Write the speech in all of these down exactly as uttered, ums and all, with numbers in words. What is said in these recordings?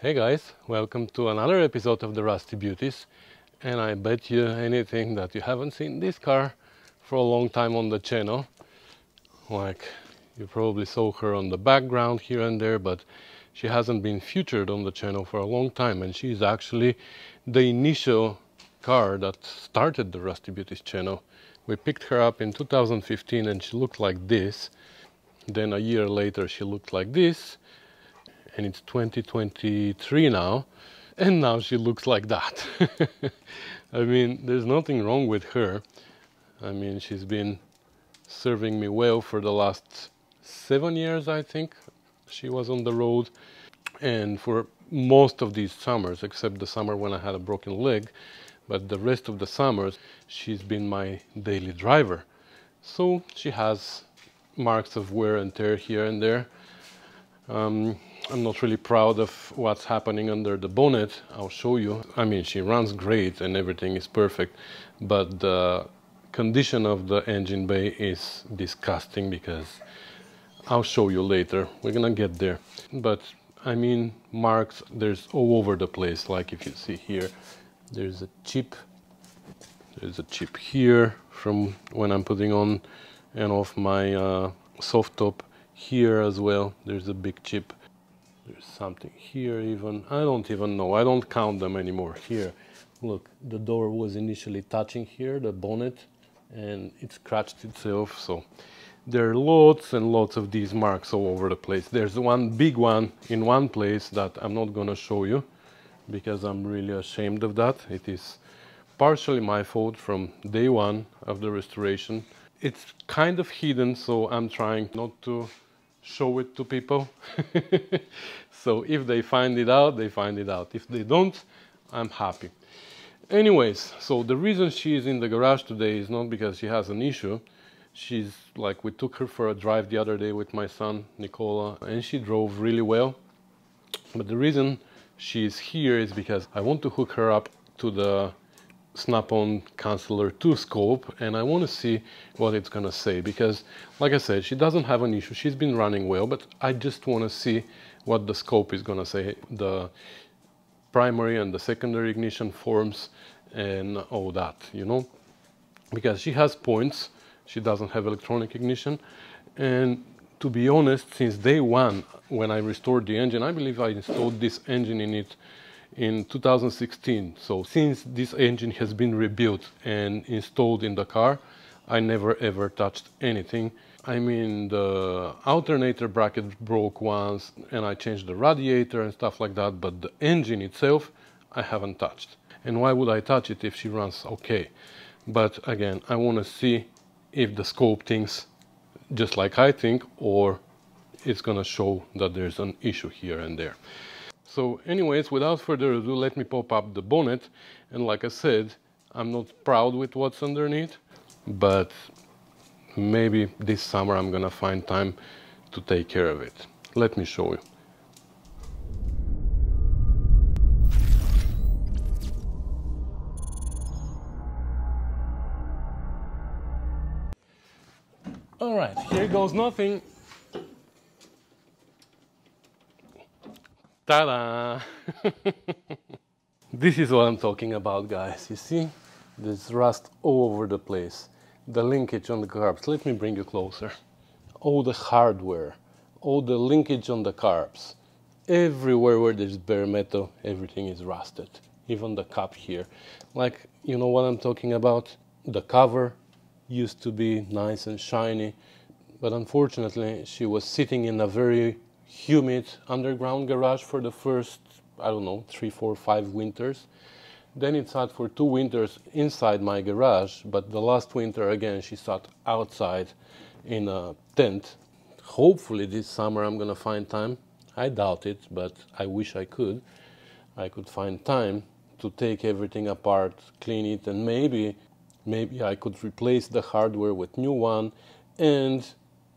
Hey guys, welcome to another episode of the Rusty Beauties, and I bet you anything that you haven't seen this car for a long time on the channel. Like, you probably saw her on the background here and there, but she hasn't been featured on the channel for a long time, and she's actually the initial car that started the Rusty Beauties channel. We picked her up in two thousand fifteen and she looked like this, then a year later she looked like this, and it's twenty twenty-three now, and now she looks like that. I mean, there's nothing wrong with her. I mean, she's been serving me well for the last seven years, I think. She was on the road, and for most of these summers, except the summer when I had a broken leg, but the rest of the summers, she's been my daily driver. So she has marks of wear and tear here and there. Um, I'm not really proud of what's happening under the bonnet. I'll show you. I mean, she runs great and everything is perfect, but the condition of the engine bay is disgusting, because I'll show you later. We're gonna get there. But I mean, marks, there's all over the place. Like if you see here, there's a chip. There's a chip here from when I'm putting on and off my uh, soft top. Here as well, there's a big chip. There's something here even. I don't even know. I don't count them anymore. Here, look, the door was initially touching here, the bonnet, and it scratched itself. So there are lots and lots of these marks all over the place. There's one big one in one place that I'm not going to show you because I'm really ashamed of that. It is partially my fault from day one of the restoration. It's kind of hidden, so I'm trying not to show it to people. So if they find it out, they find it out. If they don't, I'm happy. Anyways, so the reason she is in the garage today is not because she has an issue. She's like, we took her for a drive the other day with my son Nicola, and she drove really well. But the reason she is here is because I want to hook her up to the Snap-on Counselor two scope, and I want to see what it's gonna say, because like I said, she doesn't have an issue. She's been running well, but I just want to see what the scope is gonna say, the primary and the secondary ignition forms and all that, you know, because she has points, she doesn't have electronic ignition. And to be honest, since day one when I restored the engine, I believe I installed this engine in it in two thousand sixteen. So since this engine has been rebuilt and installed in the car, I never ever touched anything. I mean, the alternator bracket broke once and I changed the radiator and stuff like that, but the engine itself I haven't touched. And why would I touch it if she runs okay? But again, I want to see if the scope thinks just like I think, or it's gonna show that there's an issue here and there. So anyways, without further ado, let me pop up the bonnet. And like I said, I'm not proud with what's underneath, but maybe this summer I'm gonna find time to take care of it. Let me show you. All right, here goes nothing. Ta-da! This is what I'm talking about, guys. You see, there's rust all over the place. The linkage on the carbs, let me bring you closer. All the hardware, all the linkage on the carbs. Everywhere where there's bare metal, everything is rusted. Even the cup here. Like, you know what I'm talking about? The cover used to be nice and shiny, but unfortunately she was sitting in a very humid underground garage for the first, I don't know, three, four, five winters. Then it sat for two winters inside my garage, but the last winter again she sat outside in a tent. Hopefully this summer I'm gonna find time. I doubt it, but I wish I could. I could find time to take everything apart, clean it, and maybe, maybe I could replace the hardware with new one, and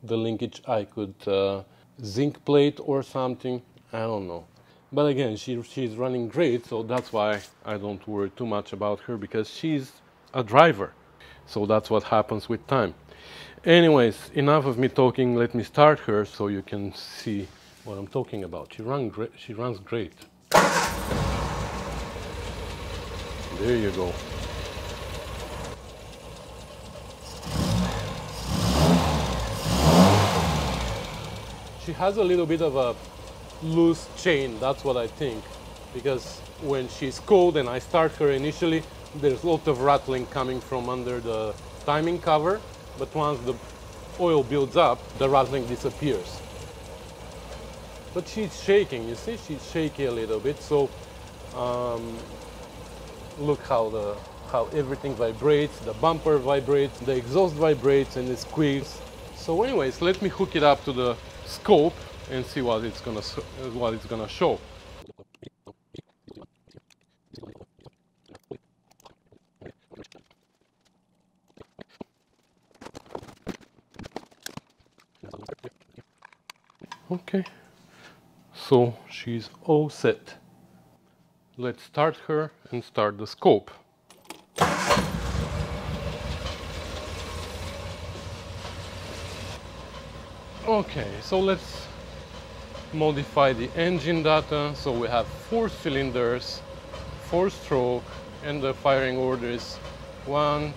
the linkage I could uh, zinc plate or something, I don't know. But again, she she's running great, so that's why I don't worry too much about her, because she's a driver. So that's what happens with time. Anyways, enough of me talking. Let me start her so you can see what I'm talking about. She run great. She runs great. There you go. She has a little bit of a loose chain, that's what I think, because when she's cold and I start her initially, there's a lot of rattling coming from under the timing cover, but once the oil builds up, the rattling disappears. But she's shaking, you see, she's shaky a little bit, so um, look how the how everything vibrates, the bumper vibrates, the exhaust vibrates and it squeaks. So anyways, let me hook it up to the scope and see what it's gonna what it's gonna show. Okay, so she's all set. Let's start her and start the scope. Okay, so let's modify the engine data. So we have four cylinders, four stroke, and the firing order is one,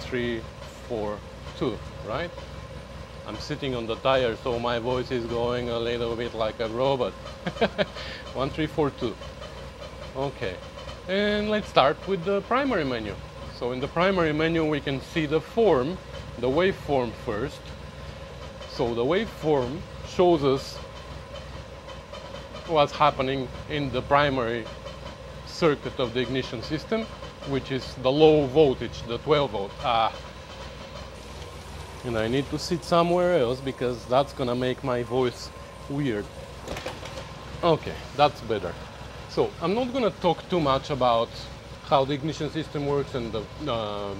three, four, two, right? I'm sitting on the tire, so my voice is going a little bit like a robot. One, three, four, two. Okay, and let's start with the primary menu. So in the primary menu, we can see the form, the waveform first. So the waveform shows us what's happening in the primary circuit of the ignition system, which is the low voltage, the twelve volt. Ah. And I need to sit somewhere else because that's gonna make my voice weird. Okay, that's better. So I'm not gonna talk too much about how the ignition system works and the uh,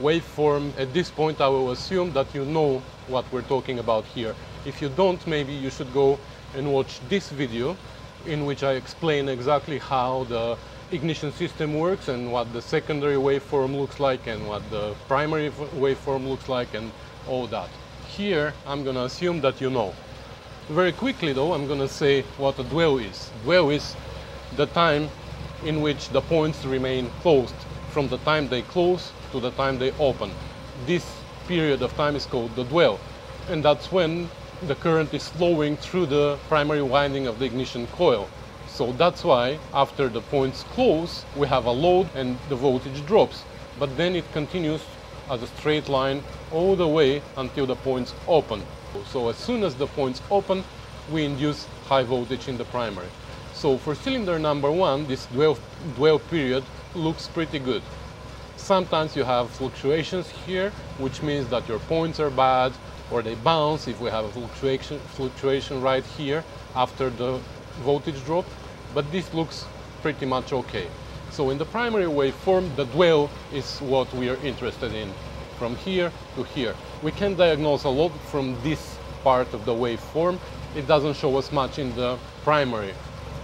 waveform. At this point, I will assume that you know what we're talking about here. If you don't, maybe you should go and watch this video in which I explain exactly how the ignition system works and what the secondary waveform looks like and what the primary waveform looks like and all that. Here, I'm gonna assume that you know. Very quickly though, I'm gonna say what a dwell is. Dwell is the time in which the points remain closed, from the time they close to the time they open. This period of time is called the dwell, and that's when the current is flowing through the primary winding of the ignition coil. So that's why after the points close, we have a load and the voltage drops, but then it continues as a straight line all the way until the points open. So as soon as the points open, we induce high voltage in the primary. So for cylinder number one, this dwell, dwell period looks pretty good. Sometimes you have fluctuations here, which means that your points are bad or they bounce. If we have a fluctuation, fluctuation right here after the voltage drop, but this looks pretty much okay. So in the primary waveform, the dwell is what we are interested in. From here to here, we can diagnose a lot from this part of the waveform. It doesn't show us much in the primary.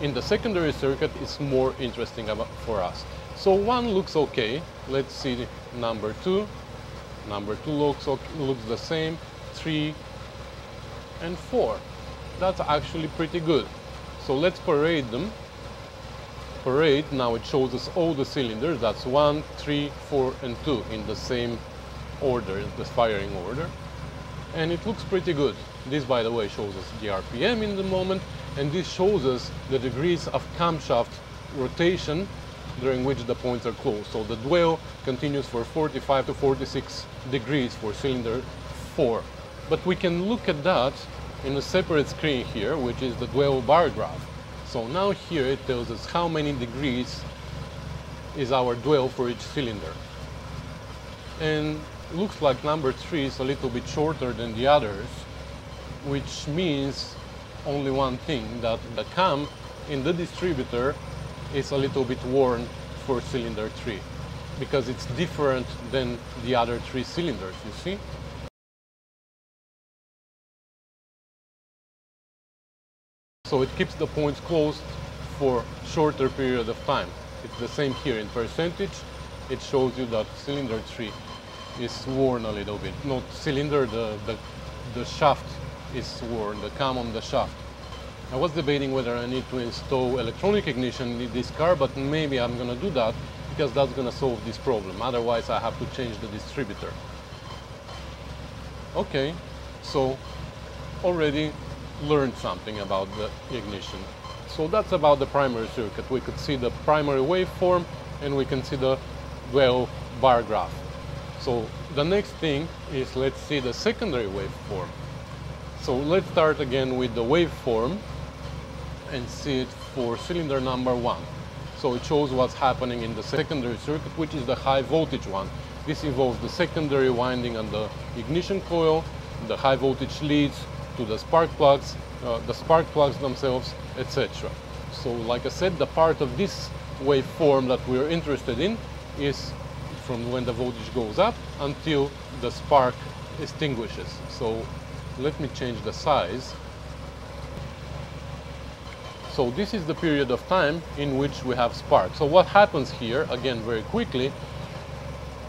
In the secondary circuit, it's more interesting for us. So one looks okay. Let's see number two. Number two looks looks the same. Three and four. That's actually pretty good. So let's parade them. Parade. Now it shows us all the cylinders. That's one, three, four, and two in the same order, the firing order, and it looks pretty good. This, by the way, shows us the R P M in the moment, and this shows us the degrees of camshaft rotation during which the points are closed. So the dwell continues for forty-five to forty-six degrees for cylinder four. But we can look at that in a separate screen here, which is the dwell bar graph. So now here it tells us how many degrees is our dwell for each cylinder. And looks like number three is a little bit shorter than the others, which means only one thing, that the cam in the distributor is a little bit worn for cylinder three, because it's different than the other three cylinders, you see? So it keeps the points closed for shorter period of time. It's the same here in percentage. It shows you that cylinder three is worn a little bit. Not cylinder, the, the, the shaft is worn, the cam on the shaft. I was debating whether I need to install electronic ignition in this car, but maybe I'm gonna do that because that's gonna solve this problem. Otherwise, I have to change the distributor. Okay, so already learned something about the ignition. So that's about the primary circuit. We could see the primary waveform and we can see the well bar graph. So the next thing is, let's see the secondary waveform. So let's start again with the waveform and see it for cylinder number one. So it shows what's happening in the secondary circuit, which is the high voltage one. This involves the secondary winding and the ignition coil, the high voltage leads to the spark plugs, uh, the spark plugs themselves, et cetera. So like I said, the part of this waveform that we're interested in is from when the voltage goes up until the spark extinguishes. So let me change the size. So this is the period of time in which we have spark. So what happens here, again, very quickly,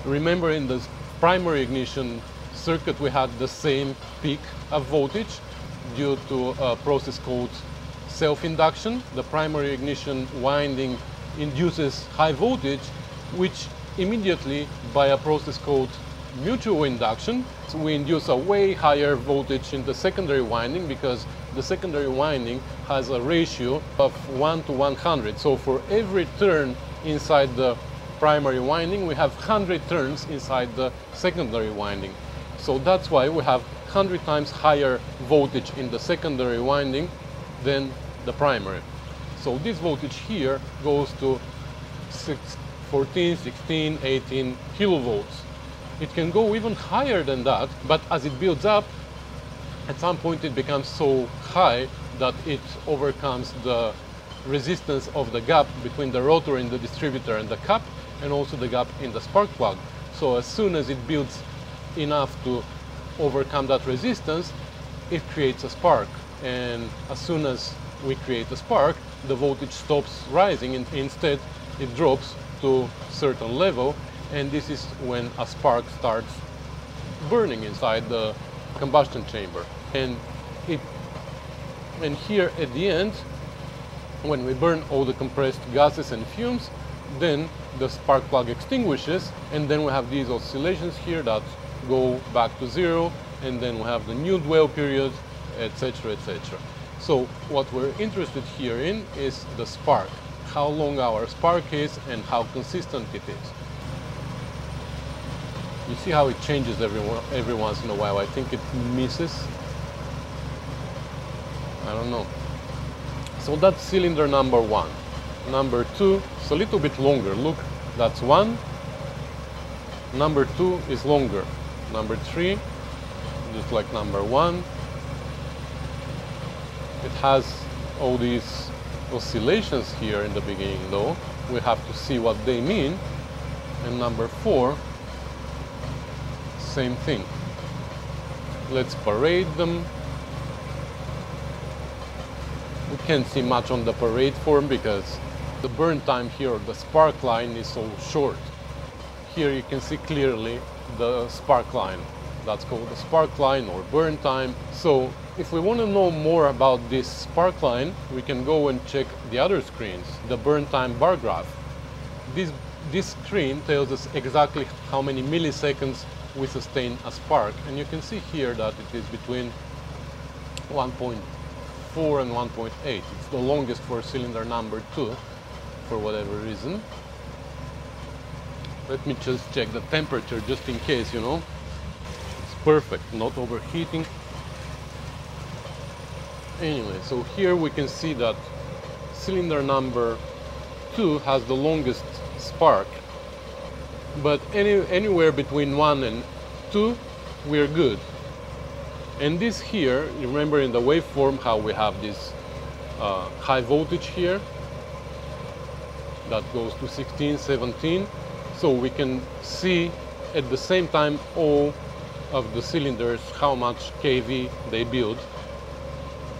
remember in the primary ignition circuit we had the same peak of voltage due to a process called self-induction. The primary ignition winding induces high voltage, which immediately, by a process called mutual induction, so we induce a way higher voltage in the secondary winding, because the secondary winding has a ratio of one to one hundred. So for every turn inside the primary winding, we have one hundred turns inside the secondary winding. So that's why we have one hundred times higher voltage in the secondary winding than the primary. So this voltage here goes to six, fourteen, sixteen, eighteen kilovolts. It can go even higher than that, but as it builds up, at some point it becomes so high that it overcomes the resistance of the gap between the rotor and the distributor and the cup, and also the gap in the spark plug. So as soon as it builds enough to overcome that resistance, it creates a spark. And as soon as we create a spark, the voltage stops rising and instead it drops to a certain level. And this is when a spark starts burning inside the combustion chamber. And it, and here at the end, when we burn all the compressed gases and fumes, then the spark plug extinguishes, and then we have these oscillations here that go back to zero, and then we have the new dwell period, et cetera, et cetera. So what we're interested here in is the spark, how long our spark is and how consistent it is. You see how it changes every, every once in a while. I think it misses. I don't know. So that's cylinder number one. Number two, it's a little bit longer. Look, that's one. Number two is longer. Number three, just like number one. It has all these oscillations here in the beginning, though. We have to see what they mean. And number four, same thing. Let's parade them. We can't see much on the parade form because the burn time here, the spark line, is so short. Here you can see clearly the spark line. That's called the spark line or burn time. So if we want to know more about this spark line, we can go and check the other screens, the burn time bar graph. This, this screen tells us exactly how many milliseconds we sustain a spark, and you can see here that it is between one point four and one point eight. It's the longest for cylinder number two, for whatever reason. Let me just check the temperature, just in case, you know. It's perfect, not overheating. Anyway, so here we can see that cylinder number two has the longest spark. But any, anywhere between one and two, we're good. And this here, remember in the waveform how we have this uh, high voltage here that goes to sixteen, seventeen. So we can see at the same time all of the cylinders, how much K V they build.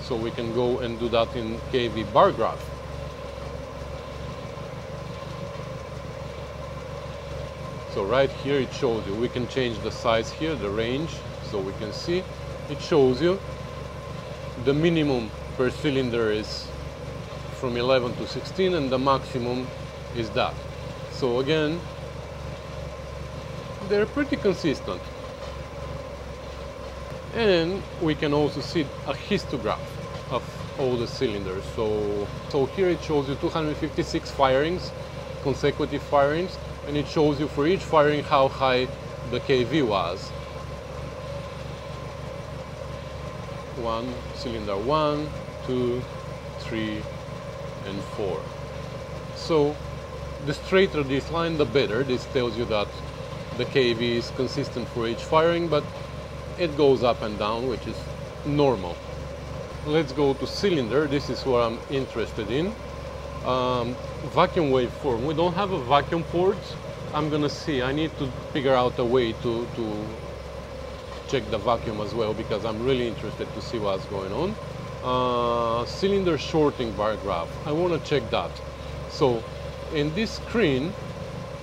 So we can go and do that in K V bar graph. So right here it shows you, we can change the size here, the range, so we can see. It shows you the minimum per cylinder is from eleven to sixteen, and the maximum is that. So again, they're pretty consistent. And we can also see a histograph of all the cylinders. So, so here it shows you two hundred fifty-six firings, consecutive firings, and it shows you for each firing how high the K V was. One, cylinder one, two, three, and four. So the straighter this line, the better. This tells you that the K V is consistent for each firing, but it goes up and down, which is normal. Let's go to cylinder. This is what I'm interested in. Um, vacuum waveform. We don't have a vacuum port. I'm gonna see. I need to figure out a way to, to check the vacuum as well, because I'm really interested to see what's going on. Uh, cylinder shorting bar graph. I want to check that. So in this screen,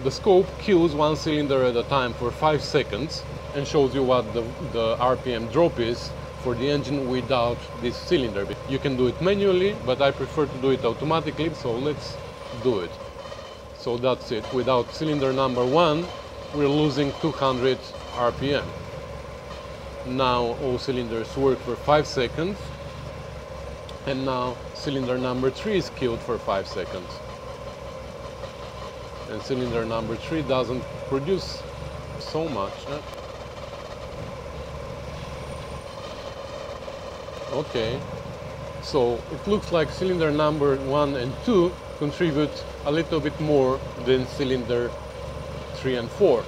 the scope kills one cylinder at a time for five seconds and shows you what the, the R P M drop is for the engine without this cylinder. You can do it manually, but I prefer to do it automatically, so let's do it. So that's it. Without cylinder number one, we're losing two hundred R P M. Now all cylinders work for five seconds, and now cylinder number three is killed for five seconds. And cylinder number three doesn't produce so much. Huh? Okay, so it looks like cylinder number one and two contribute a little bit more than cylinder three and four.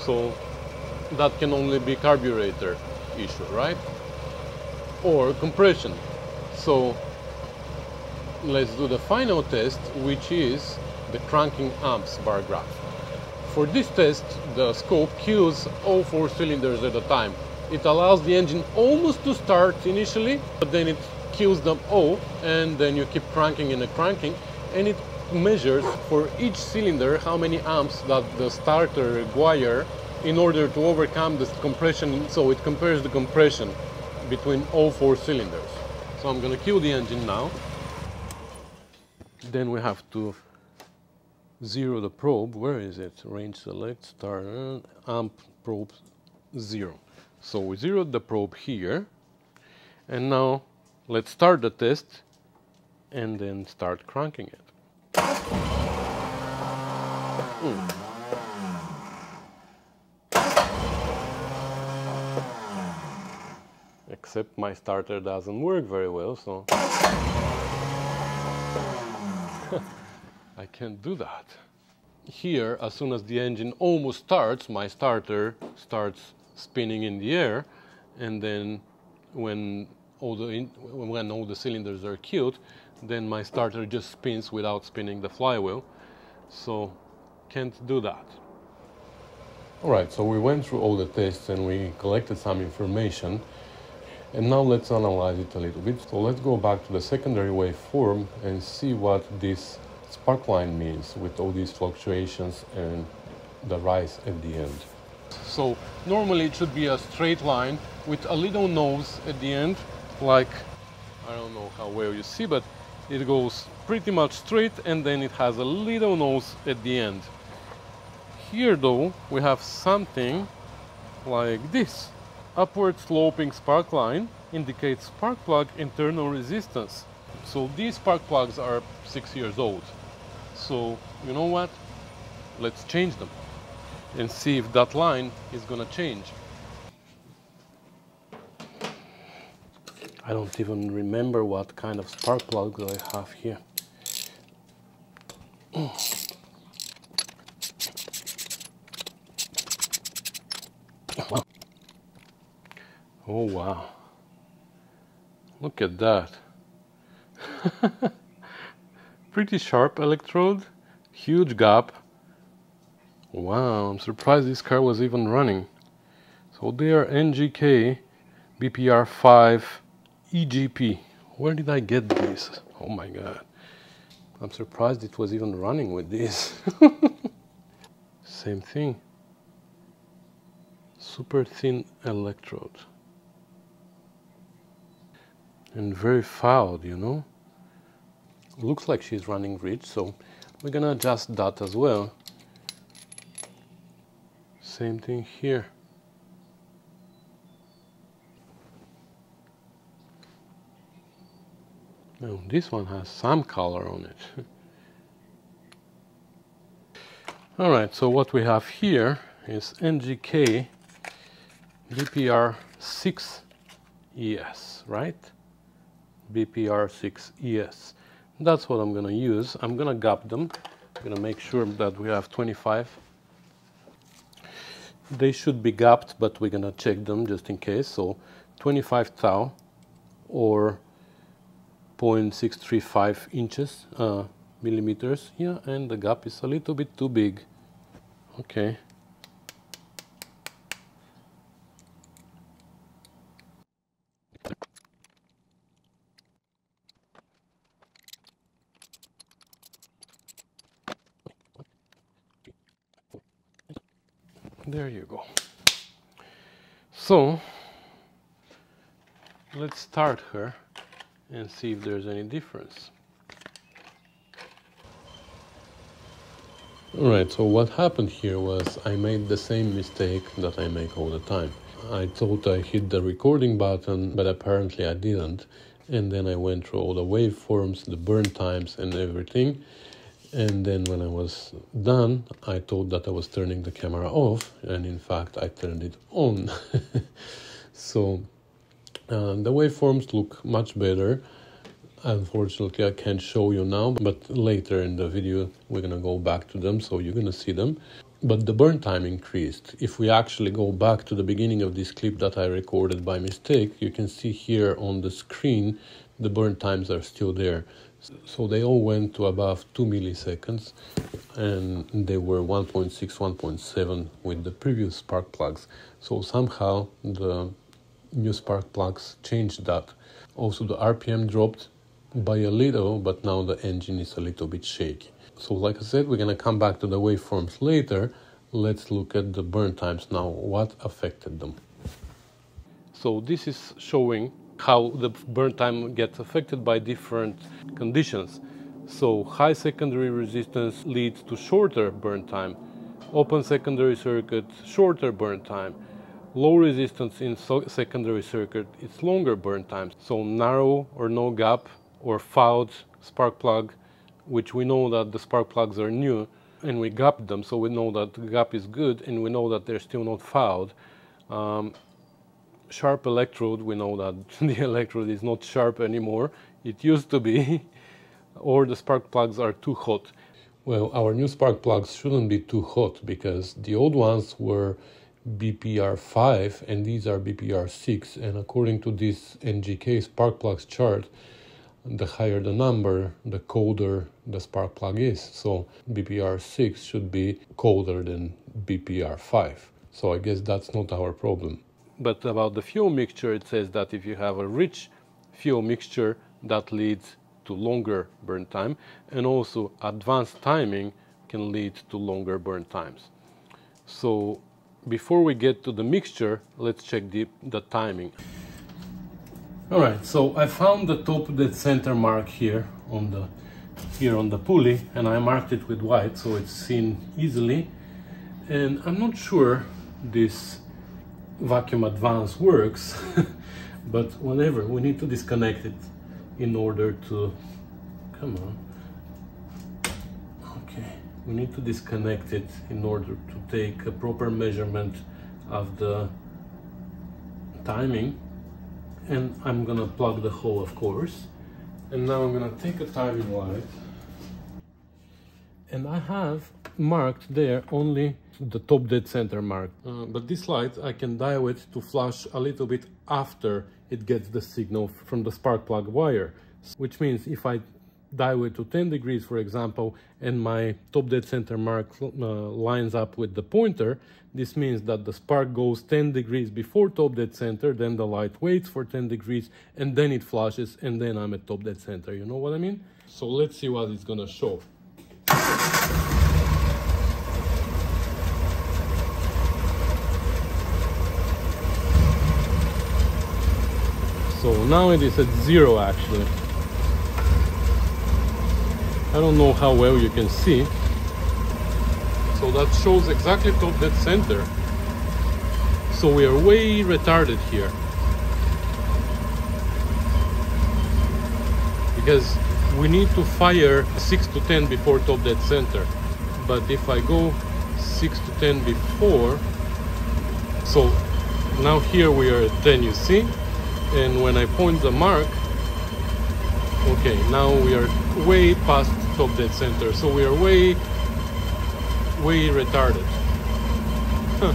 So that can only be carburetor issue, right? Or compression. So let's do the final test, which is the cranking amps bar graph. For this test, the scope kills all four cylinders at a time. It allows the engine almost to start initially, but then it kills them all, and then you keep cranking and cranking, and it measures for each cylinder how many amps that the starter requires in order to overcome this compression. So it compares the compression between all four cylinders. So I'm gonna kill the engine now. Then we have to zero the probe. Where is it? Range select, start, amp, probe, zero. So we zeroed the probe here, and now let's start the test and then start cranking it. Mm. Except my starter doesn't work very well, so I can't do that. Here, as soon as the engine almost starts, my starter starts spinning in the air, and then when all the in, when all the cylinders are killed, then my starter just spins without spinning the flywheel, so can't do that. All right, so we went through all the tests and we collected some information, and now let's analyze it a little bit. So let's go back to the secondary waveform and see what this spark line means with all these fluctuations and the rise at the end. So normally it should be a straight line with a little nose at the end, like, I don't know how well you see, but it goes pretty much straight and then it has a little nose at the end. Here though, we have something like this. Upward sloping spark line indicates spark plug internal resistance. So these spark plugs are six years old. So you know what? Let's change them and see if that line is gonna change. I don't even remember what kind of spark plugs I have here. Oh wow, look at that. Pretty sharp electrode, huge gap. Wow, I'm surprised this car was even running. So they are N G K B P R five E G P. Where did I get these? Oh my god. I'm surprised it was even running with this. Same thing. Super thin electrode. and very fouled, you know. Looks like she's running rich, so we're gonna adjust that as well. Same thing here. Now this one has some color on it. Alright, so what we have here is N G K B P R six E S, right? B P R six E S. That's what I'm gonna use. I'm gonna gap them. I'm gonna make sure that we have twenty-five. They should be gapped, but we're gonna check them just in case. So twenty-five thou or zero point six three five inches, uh, millimeters. Yeah, and the gap is a little bit too big. Okay. There you go. So let's start her and see if there's any difference. Alright, so what happened here was I made the same mistake that I make all the time. I thought I hit the recording button, but apparently I didn't. And then I went through all the waveforms, the burn times and everything. And then when I was done, I thought that I was turning the camera off, and in fact I turned it on. So uh, the waveforms look much better. Unfortunately I can't show you now, but later in the video we're gonna go back to them, so you're gonna see them. But the burn time increased. If we actually go back to the beginning of this clip that I recorded by mistake, you can see here on the screen the burn times are still there. So they all went to above two milliseconds, and they were one point six, one point seven with the previous spark plugs. So somehow the new spark plugs changed that. Also the R P M dropped by a little, but now the engine is a little bit shaky. So like I said, we're going to come back to the waveforms later. Let's look at the burn times now, what affected them. So this is showing how the burn time gets affected by different conditions. So high secondary resistance leads to shorter burn time, open secondary circuit, shorter burn time, low resistance in so secondary circuit, it's longer burn times. So narrow or no gap or fouled spark plug, which we know that the spark plugs are new and we gapped them, so we know that the gap is good and we know that they're still not fouled. Um, Sharp electrode, we know that the electrode is not sharp anymore, it used to be, or the spark plugs are too hot. Well, our new spark plugs shouldn't be too hot, because the old ones were B P R five and these are B P R six, and according to this N G K spark plugs chart, the higher the number, the colder the spark plug is. So B P R six should be colder than B P R five, so I guess that's not our problem. But about the fuel mixture, it says that if you have a rich fuel mixture, that leads to longer burn time, and also advanced timing can lead to longer burn times. So before we get to the mixture, let's check the, the timing. All right, so I found the top dead center mark here on the here on the pulley, and I marked it with white so it's seen easily. And I'm not sure this vacuum advance works, but whatever, we need to disconnect it in order to come on okay we need to disconnect it in order to take a proper measurement of the timing. And I'm gonna plug the hole, of course, and now I'm gonna take a timing light, and I have marked there only the top dead center mark, uh, but this light I can dial it to flash a little bit after it gets the signal from the spark plug wire, which means if I dial it to ten degrees, for example, and my top dead center mark uh, lines up with the pointer, this means that the spark goes ten degrees before top dead center, then the light waits for ten degrees and then it flashes, and then I'm at top dead center. You know what I mean? So let's see what it's gonna show. So now it is at zero actually. I don't know how well you can see. So that shows exactly top dead center. So we are way retarded here. Because we need to fire six to ten before top dead center. But if I go six to ten before, so now here we are at ten, you see? And when I point the mark, okay, now we are way past top dead center. So we are way, way retarded. Huh.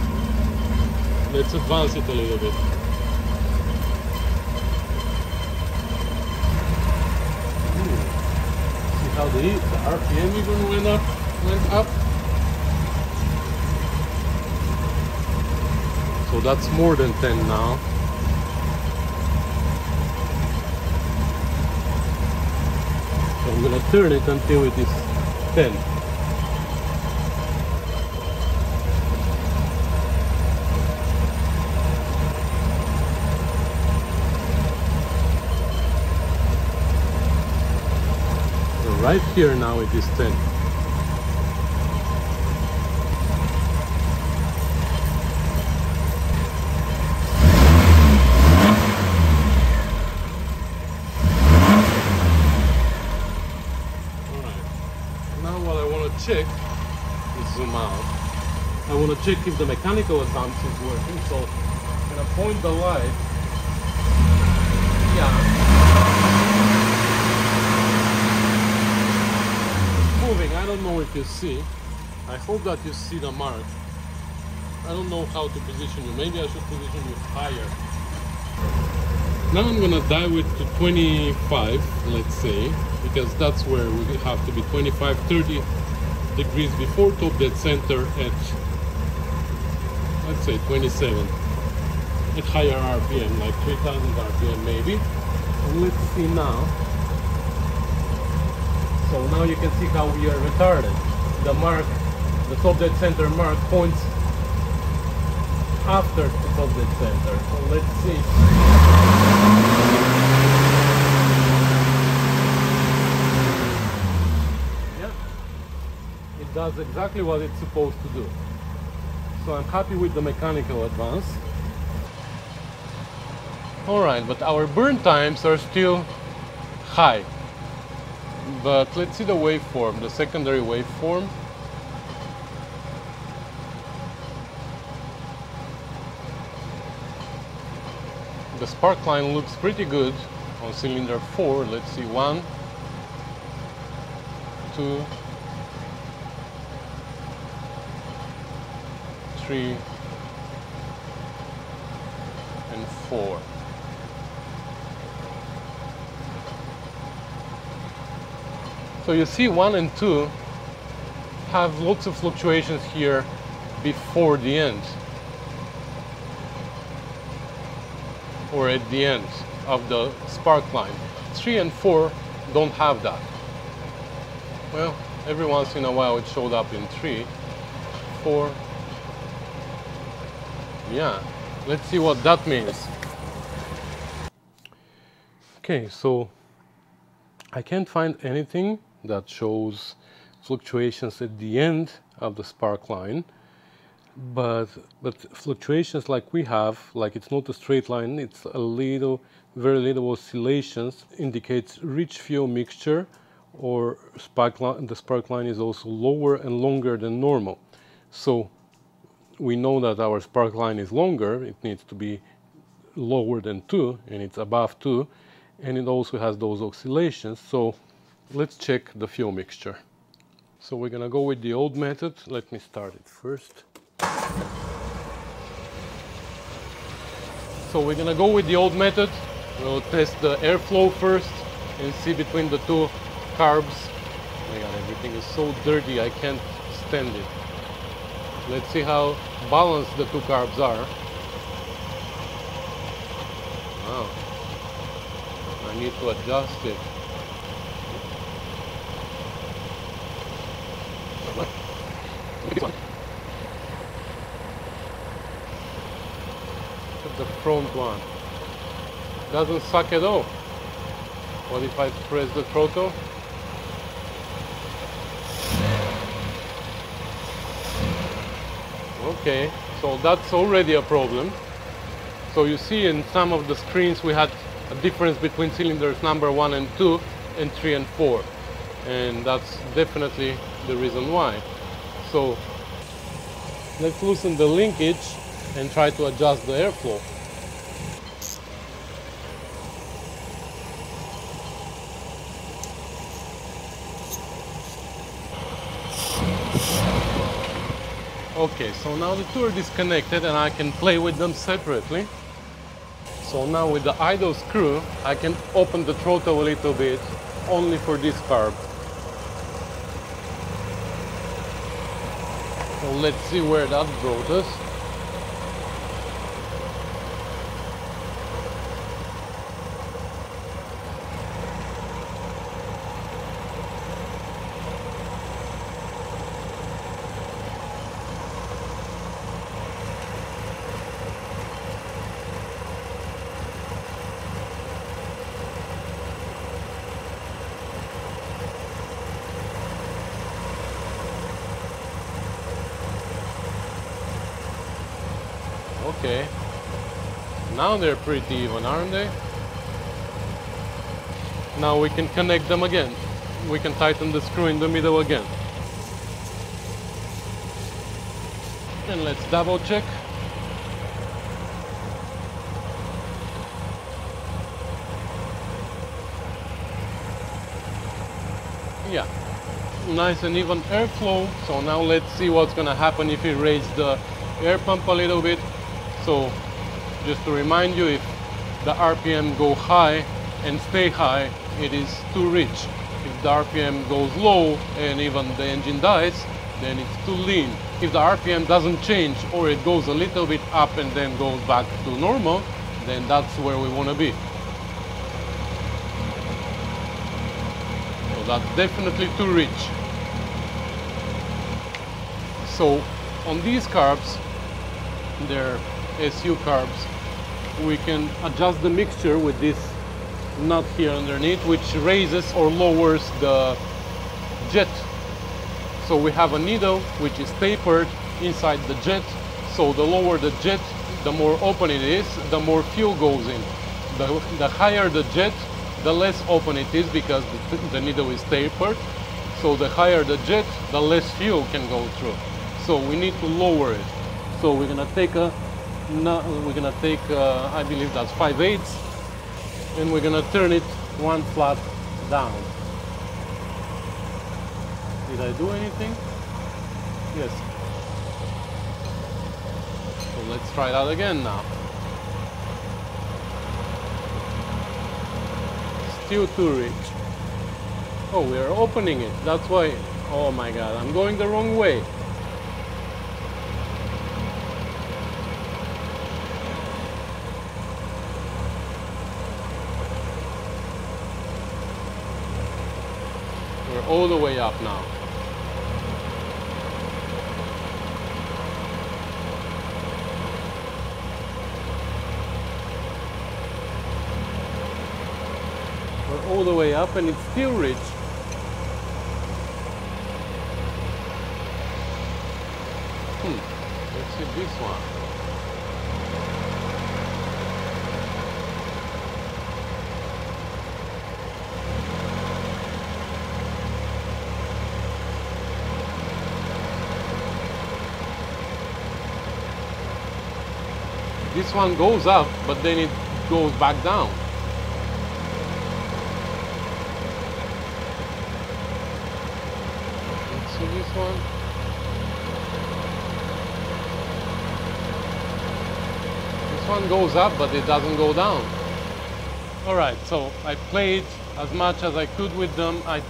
Let's advance it a little bit. See how the, the R P M even went up, went up. So that's more than ten now. So I'm gonna turn it until it is ten. Right here now it is ten. Alright. Now what I want to check is zoom out. I want to check if the mechanical advance is working, so I'm going to point the light. Yeah. I don't know if you see. I hope that you see the mark. I don't know how to position you. Maybe I should position you higher. Now I'm gonna dive it to twenty-five, let's say, because that's where we have to be, twenty-five, thirty degrees before top dead center at, let's say, twenty-seven. At higher R P M, like three thousand R P M maybe. And let's see now. So now you can see how we are retarded. The mark, the top dead center mark points after the top dead center. So let's see. Yeah, it does exactly what it's supposed to do. So I'm happy with the mechanical advance. All right, but our burn times are still high. But let's see the waveform, the secondary waveform. The spark line looks pretty good on cylinder four. Let's see, one, two, three, and four. So you see one and two have lots of fluctuations here before the end or at the end of the spark line. Three and four don't have that. Well, every once in a while it showed up in three, four. Yeah, let's see what that means. Okay, so I can't find anything that shows fluctuations at the end of the spark line, but but fluctuations like we have, like it's not a straight line, it's a little, very little oscillations, indicates rich fuel mixture, or spark line, the spark line is also lower and longer than normal. So we know that our spark line is longer, it needs to be lower than two, and it's above two, and it also has those oscillations. So let's check the fuel mixture. So we're gonna go with the old method. Let me start it first. So we're gonna go with the old method. We'll test the airflow first and see between the two carbs. Oh my God, everything is so dirty, I can't stand it. Let's see how balanced the two carbs are. Wow. I need to adjust it. The front one. doesn't suck at all. What if I press the throttle? Okay, so that's already a problem. So you see in some of the screens we had a difference between cylinders number one and two and three and four, and that's definitely the reason why. So let's loosen the linkage and try to adjust the airflow. Okay, so now the two are disconnected and I can play with them separately. So now with the idle screw, I can open the throttle a little bit, only for this carb. So let's see where that brought us. Okay, now they're pretty even, aren't they? Now we can connect them again. We can tighten the screw in the middle again. And let's double check. Yeah, nice and even airflow. So now let's see what's gonna happen if we raise the air pump a little bit. So, just to remind you, if the R P M go high and stay high, it is too rich. If the R P M goes low and even the engine dies, then it's too lean. If the R P M doesn't change or it goes a little bit up and then goes back to normal, then that's where we want to be. So that's definitely too rich. So, on these carbs, they're S U carbs, we can adjust the mixture with this nut here underneath, which raises or lowers the jet. So we have a needle which is tapered inside the jet, so the lower the jet, the more open it is, the more fuel goes in. The, the higher the jet, the less open it is, because the, the needle is tapered, so the higher the jet, the less fuel can go through. So we need to lower it. So we're gonna take a No, we're gonna take, uh, I believe that's five eighths, and we're gonna turn it one flat down. Did I do anything? Yes. So let's try that again now. Still too rich. Oh, we are opening it. That's why. Oh my God, I'm going the wrong way. All the way up now. We're all the way up and it's still rich. Hmm. Let's see this one. This one goes up, but then it goes back down. Let's see this one. This one goes up, but it doesn't go down. All right, so I played as much as I could with them, I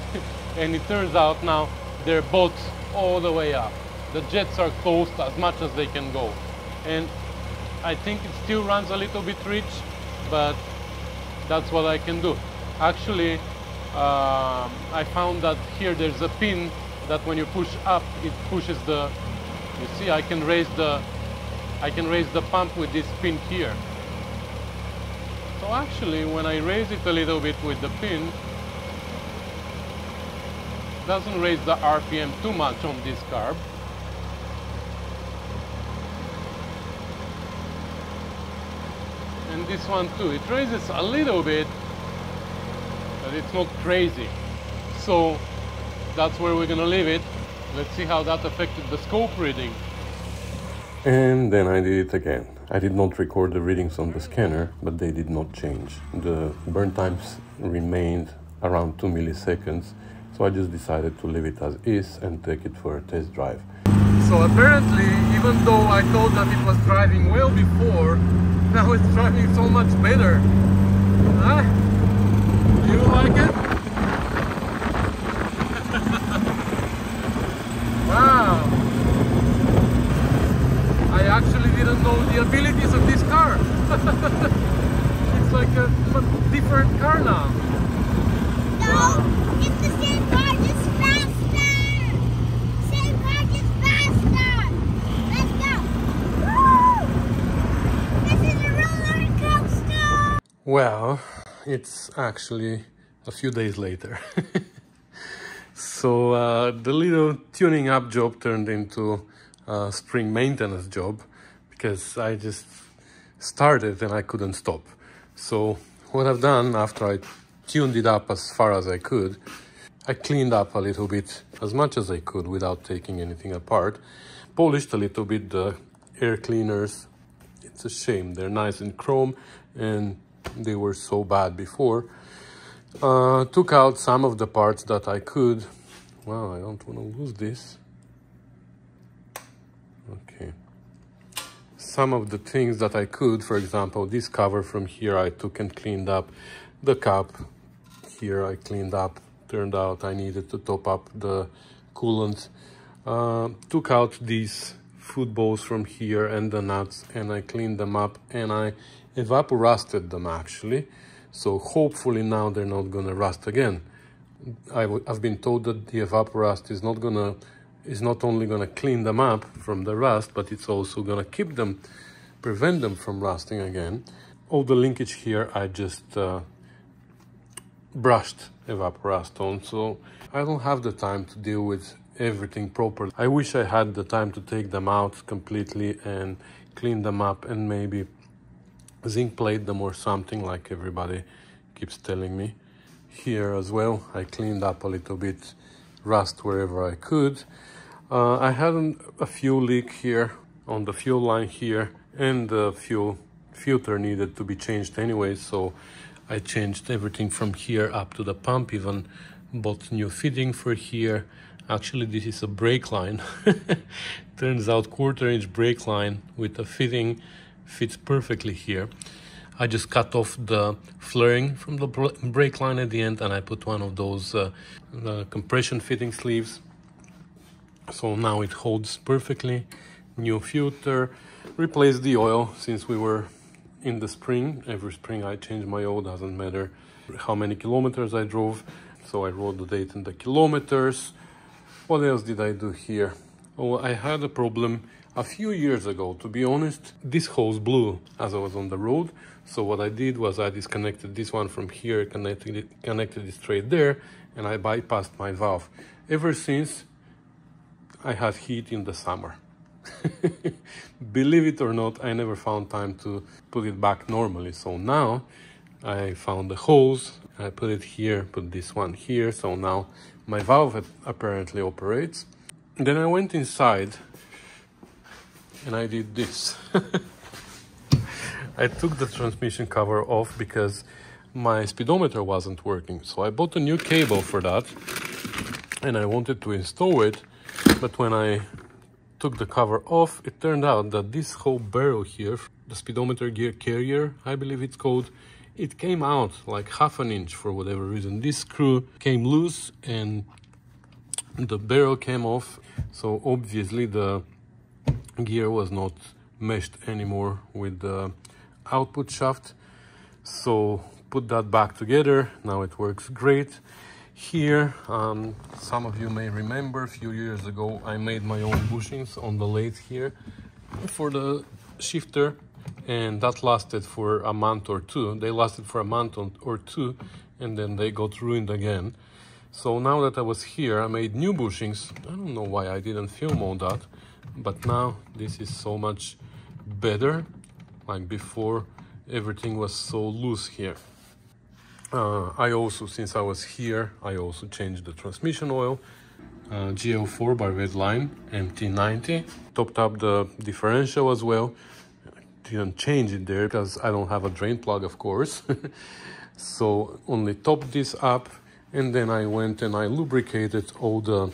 and it turns out now they're both all the way up. The jets are closed as much as they can go. And I think it still runs a little bit rich, but that's what I can do. Actually, um, I found that here there's a pin that when you push up, it pushes the. You see, I can raise the, I can raise the pump with this pin here. So actually, when I raise it a little bit with the pin, doesn't raise the R P M too much on this carb. And this one too, it raises a little bit, but it's not crazy. So that's where we're gonna leave it. Let's see how that affected the scope reading. And then I did it again. I did not record the readings on the scanner, but they did not change. The burn times remained around two milliseconds, so I just decided to leave it as is and take it for a test drive. So apparently, even though I thought that it was driving well before, now it's driving so much better. Huh? You like it? Wow! I actually didn't know the abilities of this car. It's like a different car now. No, wow. It's the same car, just faster. Same car, just faster. Let's go. Woo! This is a roller coaster. Well, it's actually a few days later. So uh, the little tuning up job turned into a spring maintenance job because I just started and I couldn't stop. So what I've done after I tuned it up as far as I could, I cleaned up a little bit as much as I could without taking anything apart, polished a little bit the air cleaners. It's a shame, they're nice and chrome and they were so bad before. Uh, took out some of the parts that I could. Wow, I don't want to lose this. Okay. Some of the things that I could, for example, this cover from here I took and cleaned up. The cup here I cleaned up. Turned out I needed to top up the coolant. Uh, took out these food balls from here and the nuts and I cleaned them up and I evapo-rusted them actually. So hopefully now they're not going to rust again. I I've been told that the Evapo-Rust is not going to, is not only going to clean them up from the rust, but it's also going to keep them, prevent them from rusting again. All the linkage here I just uh, brushed Evapo-Rust on, so I don't have the time to deal with everything properly. I wish I had the time to take them out completely and clean them up and maybe zinc plate them or something, like everybody keeps telling me. Here as well I cleaned up a little bit rust wherever I could. uh, I had an, a fuel leak here on the fuel line here and the fuel filter needed to be changed anyway, so I changed everything from here up to the pump, even bought new fitting for here. Actually this is a brake line. Turns out quarter inch brake line with a fitting fits perfectly here. I just cut off the flaring from the brake line at the end and I put one of those uh, uh, compression fitting sleeves. So now it holds perfectly. New filter. Replaced the oil since we were in the spring. Every spring I change my oil, doesn't matter how many kilometers I drove. So I wrote the date and the kilometers. What else did I do here? Oh, I had a problem a few years ago, to be honest. This hose blew as I was on the road, so what I did was I disconnected this one from here, connected it, connected it straight there, and I bypassed my valve. Ever since, I had heat in the summer. Believe it or not, I never found time to put it back normally, so now I found the hose, I put it here, put this one here, so now my valve apparently operates. Then I went inside and I did this. I took the transmission cover off because my speedometer wasn't working. So I bought a new cable for that and I wanted to install it. But when I took the cover off, it turned out that this whole barrel here, the speedometer gear carrier, I believe it's called, it came out like half an inch for whatever reason. This screw came loose and the barrel came off. So obviously the gear was not meshed anymore with the output shaft, so put that back together. Now it works great here. Um, some of you may remember a few years ago I made my own bushings on the lathe here for the shifter and that lasted for a month or two. They lasted for a month or two, and then they got ruined again. So now that I was here, I made new bushings. I don't know why I didn't film all that, but now this is so much better. Like before, everything was so loose here. Uh, I also, since I was here, I also changed the transmission oil. Uh, G L four by Redline, M T ninety. Topped up the differential as well. Didn't change it there because I don't have a drain plug, of course. So only topped this up, and then I went and I lubricated all the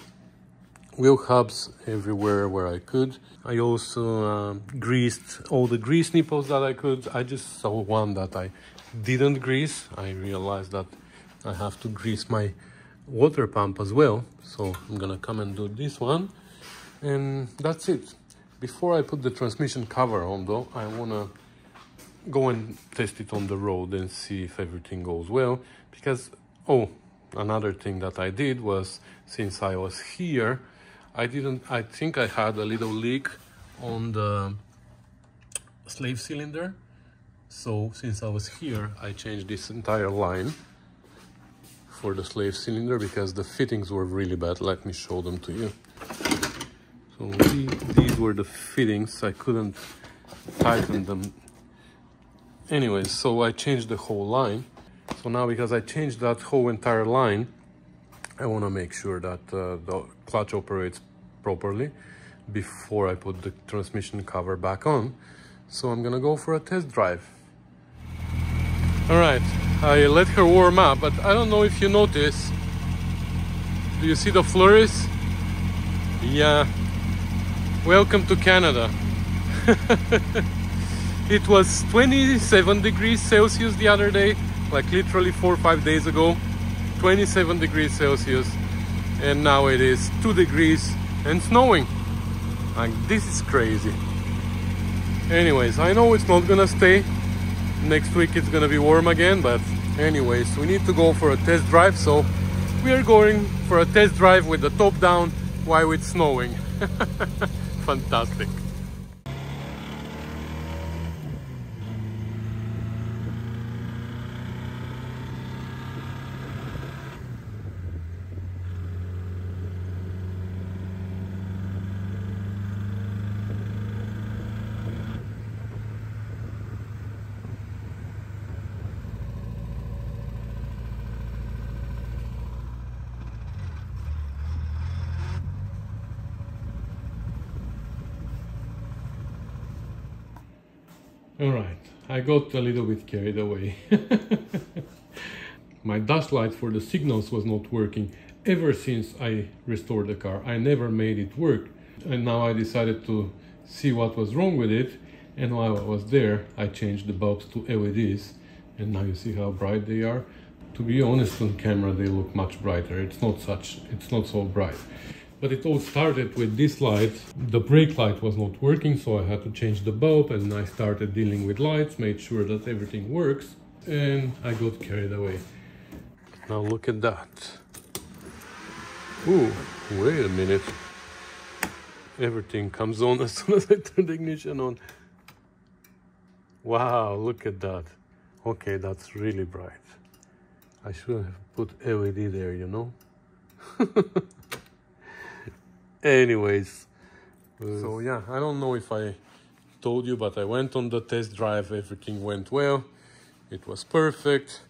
wheel hubs everywhere where I could. I also uh, greased all the grease nipples that I could. I just saw one that I didn't grease. I realized that I have to grease my water pump as well, so I'm gonna come and do this one, and that's it. Before I put the transmission cover on though, I wanna go and test it on the road and see if everything goes well, because, oh, another thing that I did was, since I was here, I didn't, I think I had a little leak on the slave cylinder, so since I was here, I changed this entire line for the slave cylinder because the fittings were really bad. Let me show them to you. So we, these were the fittings. I couldn't tighten them. Anyways, so I changed the whole line. So now, because I changed that whole entire line, I want to make sure that uh, the clutch operates properly before I put the transmission cover back on. So I'm gonna go for a test drive. All right. I let her warm up, but I don't know if you notice. Do you see the flurries? Yeah. Welcome to Canada. It was twenty-seven degrees Celsius the other day, like literally four or five days ago. twenty-seven degrees Celsius. And now it is two degrees and snowing. Like, this is crazy. Anyways, I know it's not gonna stay. Next week it's gonna be warm again, but anyways, we need to go for a test drive, so we are going for a test drive with the top down while it's snowing. Fantastic. All right, I got a little bit carried away. My dash light for the signals was not working ever since I restored the car. I never made it work. And now I decided to see what was wrong with it. And while I was there, I changed the bulbs to L E Ds. And now you see how bright they are. To be honest, on camera, they look much brighter. It's not such, it's not so bright. But it all started with this light. The brake light was not working, so I had to change the bulb, and I started dealing with lights, made sure that everything works, and I got carried away. Now look at that. Ooh, wait a minute. Everything comes on as soon as I turn the ignition on. Wow, look at that. Okay, that's really bright. I shouldn't have put L E D there, you know? Anyways, so yeah, I don't know if I told you, but I went on the test drive. Everything went well. It was perfect.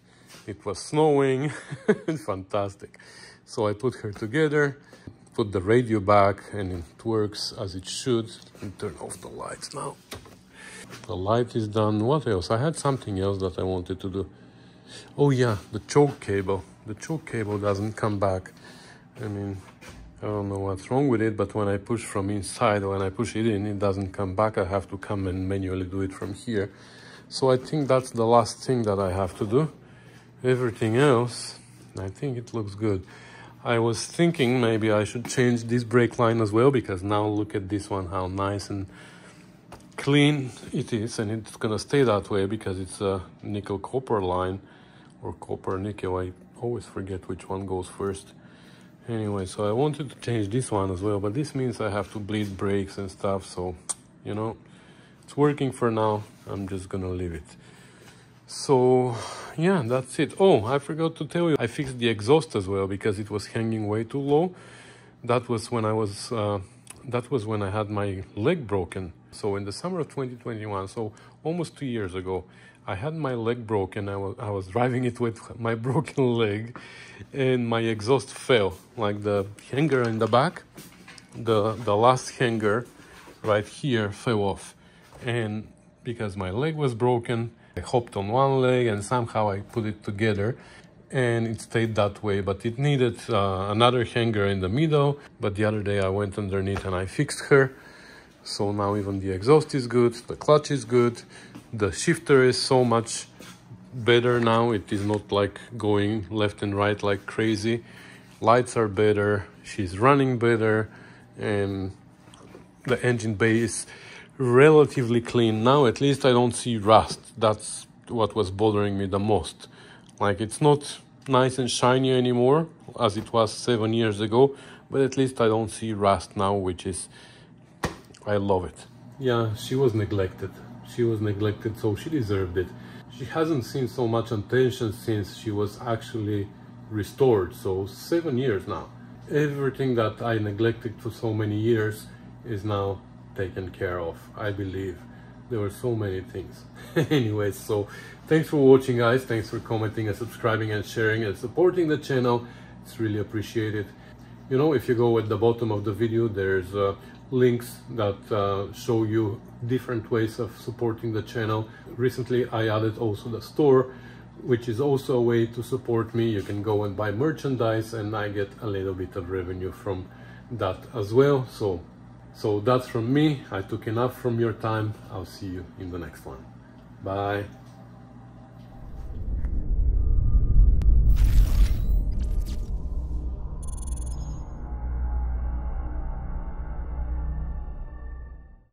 It was snowing. Fantastic. So I put her together, put the radio back, and it works as it should. Let me turn off the lights now. The light is done. What else? I had something else that I wanted to do. Oh yeah, the choke cable. The choke cable doesn't come back. I mean, I don't know what's wrong with it, but when I push from inside, when I push it in, it doesn't come back. I have to come and manually do it from here. So I think that's the last thing that I have to do. Everything else, I think it looks good. I was thinking maybe I should change this brake line as well, because now look at this one, how nice and clean it is. And it's gonna stay that way because it's a nickel copper line, or copper nickel. I always forget which one goes first. Anyway, so I wanted to change this one as well, but this means I have to bleed brakes and stuff, so, you know, it's working for now. I'm just gonna leave it. So yeah, that's it. Oh, I forgot to tell you, I fixed the exhaust as well because it was hanging way too low. That was when I was uh, that was when I had my leg broken. So in the summer of twenty twenty-one, so almost two years ago, I had my leg broken. I was I was driving it with my broken leg, and my exhaust fell. Like the hanger in the back, the the last hanger right here fell off, and because my leg was broken, I hopped on one leg and somehow I put it together and it stayed that way, but it needed uh, another hanger in the middle. But the other day I went underneath and I fixed her. So now even the exhaust is good, the clutch is good, the shifter is so much better now. It is not like going left and right like crazy. Lights are better, she's running better, and the engine bay is relatively clean now. At least I don't see rust. That's what was bothering me the most. Like, it's not nice and shiny anymore as it was seven years ago, but at least I don't see rust now, which is, I love it. Yeah, she was neglected. She was neglected, so she deserved it. She hasn't seen so much attention since she was actually restored, so seven years now. Everything that I neglected for so many years is now taken care of, I believe. There were so many things. Anyways, so thanks for watching, guys. Thanks for commenting and subscribing and sharing and supporting the channel. It's really appreciated. You know, if you go at the bottom of the video, there's uh, links that uh, show you different ways of supporting the channel. Recently I added also the store, which is also a way to support me. You can go and buy merchandise and I get a little bit of revenue from that as well. So So that's from me. I took enough from your time. I'll see you in the next one. Bye.